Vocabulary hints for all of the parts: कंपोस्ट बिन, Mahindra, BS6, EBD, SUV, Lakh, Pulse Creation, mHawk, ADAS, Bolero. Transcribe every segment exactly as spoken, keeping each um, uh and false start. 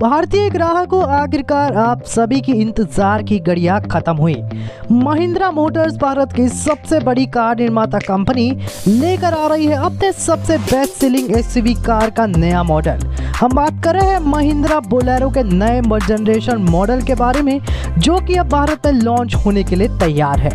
भारतीय ग्राहक को आखिरकार आप सभी की इंतजार की घड़ियां खत्म हुई। महिंद्रा मोटर्स भारत की सबसे बड़ी कार निर्माता कंपनी लेकर आ रही है अपने सबसे बेस्ट सेलिंग एसयूवी कार का नया मॉडल। हम बात कर रहे हैं महिंद्रा बोलेरो के नए जनरेशन मॉडल के बारे में, जो कि अब भारत में लॉन्च होने के लिए तैयार है।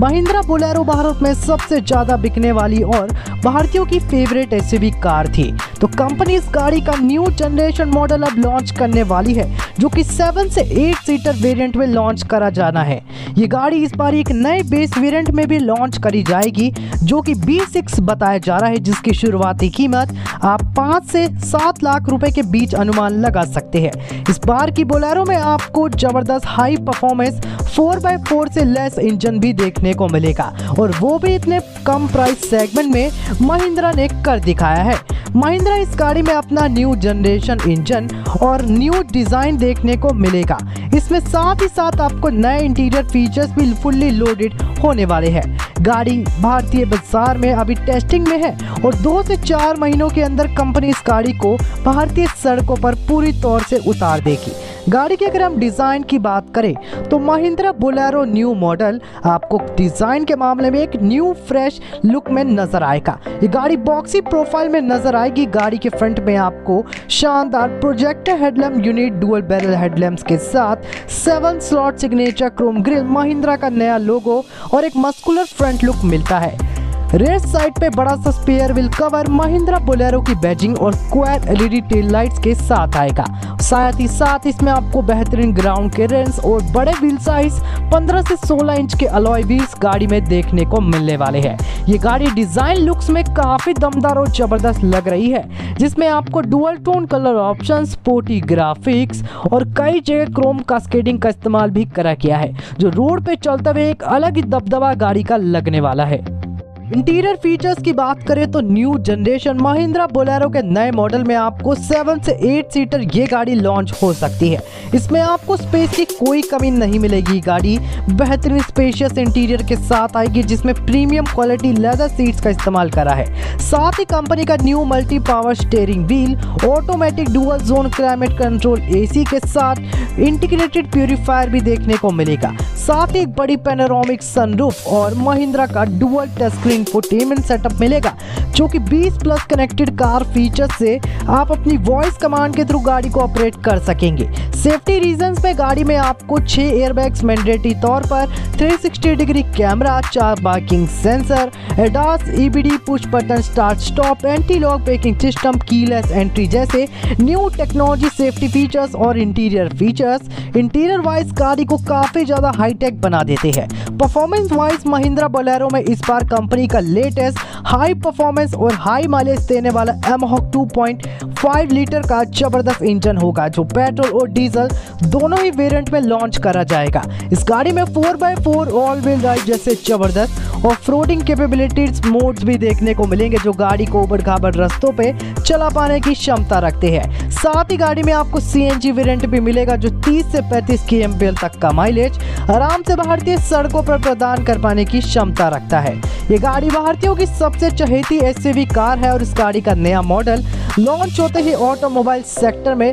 महिंद्रा बोलेरो भारत में सबसे ज्यादा बिकने वाली और भारतीयों की फेवरेट एसयूवी कार थी, तो कंपनी इस गाड़ी का न्यू जनरेशन मॉडल अब लॉन्च करने वाली है, जो कि सेवन से एट सीटर वेरिएंट में लॉन्च करा जाना है। ये गाड़ी इस बार एक नए बेस वेरिएंट में भी लॉन्च करी जाएगी, जो कि बी सिक्स बताया जा रहा है, जिसकी शुरुआती कीमत आप पाँच से सात लाख रुपए के बीच अनुमान लगा सकते हैं। इस बार की बोलेरो में आपको जबरदस्त high performance four by four से लेस इंजन भी देखने को मिलेगा, और वो भी इतने कम प्राइस सेगमेंट में महिंद्रा ने कर दिखाया है। महिंद्रा इस गाड़ी में अपना न्यू जनरेशन इंजन और न्यू डिज़ाइन देखने को मिलेगा। इसमें साथ ही साथ आपको नए इंटीरियर फीचर्स भी फुल्ली लोडेड होने वाले हैं। गाड़ी भारतीय बाजार में अभी टेस्टिंग में है और दो से चार महीनों के अंदर कंपनी इस गाड़ी को भारतीय सड़कों पर पूरी तौर से उतार देगी। गाड़ी के अगर हम डिज़ाइन की बात करें तो महिंद्रा बोलेरो न्यू मॉडल आपको डिज़ाइन के मामले में एक न्यू फ्रेश लुक में नज़र आएगा। ये गाड़ी बॉक्सी प्रोफाइल में नज़र आएगी। गाड़ी के फ्रंट में आपको शानदार projector headlamp unit dual barrel headlamps के साथ seven slot signature chrome grille, Mahindra का नया लोगो और एक मस्कुलर फ्रंट लुक मिलता है। रेयर साइड पे बड़ा सा spare wheel cover Mahindra Bolero की बैजिंग और स्क्वायर एलईडी टेल लाइट्स के साथ आएगा। साथ ही साथ इसमें आपको बेहतरीन ग्राउंड क्लियरेंस और बड़े व्हील साइज पंद्रह से सोलह इंच के अलॉय व्हील्स गाड़ी में देखने को मिलने वाले हैं। ये गाड़ी डिजाइन लुक्स में काफी दमदार और जबरदस्त लग रही है, जिसमें आपको dual tone colour option, sporty graphics और कई जगह क्रोम कास्केडिंग का इस्तेमाल भी करा गया है, जो रोड पे चलते हुए एक अलग ही दबदबा गाड़ी का लगने वाला है। इंटीरियर फीचर्स की बात करें तो न्यू जनरेशन महिंद्रा बोलेरो के नए मॉडल में आपको सेवन से एट सीटर ये गाड़ी लॉन्च हो सकती है। इसमें आपको स्पेस की कोई कमी नहीं मिलेगी। गाड़ी बेहतरीन स्पेशियस इंटीरियर के साथ आएगी, जिसमें प्रीमियम क्वालिटी लेदर सीट्स का इस्तेमाल करा है। साथ ही कंपनी का new multi power steering wheel, automatic dual zone climate control AC के साथ इंटीग्रेटेड प्यूरीफायर भी देखने को मिलेगा। साथ ही एक बड़ी पैनोरामिक सनरूफ और महिंद्रा का dual touch screen infotainment setup मिलेगा, जो कि बीस प्लस कनेक्टेड कार फीचर से आप अपनी वॉइस कमांड के थ्रू गाड़ी को ऑपरेट कर सकेंगे। सेफ्टी रीजंस पे गाड़ी में आपको छह एयरबैग्स मैंडेटरी तौर पर, तीन सौ साठ डिग्री कैमरा, चार parking sensor, ADAS, EBD, push button start stop, anti lock braking system, keyless entry जैसे न्यू टेक्नोलॉजी सेफ्टी फीचर्स और इंटीरियर फीचर्स इंटीरियर वाइज गाड़ी को काफी ज्यादा हाईटेक बना देते हैं। परफॉर्मेंस वाइज महिंद्रा बोलेरो में इस बार कंपनी का लेटेस्ट हाई परफॉर्मेंस और हाई माइलेज देने वाला mHawk two point five litre का जबरदस्त इंजन होगा, जो पेट्रोल और डीजल दोनों ही वेरिएंट में लॉन्च करा जाएगा। इस गाड़ी में four by four all wheel drive जैसे जबरदस्त ऑफ-रोडिंग कैपेबिलिटीज मोड्स भी देखने को मिलेंगे, जो गाड़ी को उबड़ खाबड़ रास्तों पे चला पाने की क्षमता रखते हैं। साथ ही गाड़ी में आपको सीएनजी वेरिएंट भी मिलेगा, जो तीस से पैंतीस केएमपीएल तक का माइलेज आराम से भारतीय सड़कों पर प्रदान कर पाने की क्षमता रखता है। ये गाड़ी भारतीयों की सबसे चहेती एसयूवी कार है और इस गाड़ी का नया मॉडल लॉन्च होते ही ऑटोमोबाइल सेक्टर में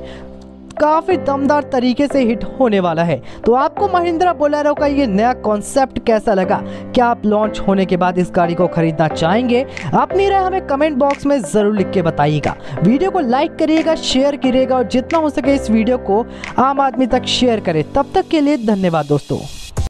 काफ़ी दमदार तरीके से हिट होने वाला है। तो आपको महिंद्रा बोलेरो का ये नया कॉन्सेप्ट कैसा लगा? क्या आप लॉन्च होने के बाद इस गाड़ी को खरीदना चाहेंगे? अपनी राय हमें कमेंट बॉक्स में ज़रूर लिख के बताइएगा। वीडियो को लाइक करिएगा, शेयर करिएगा और जितना हो सके इस वीडियो को आम आदमी तक शेयर करें। तब तक के लिए धन्यवाद दोस्तों।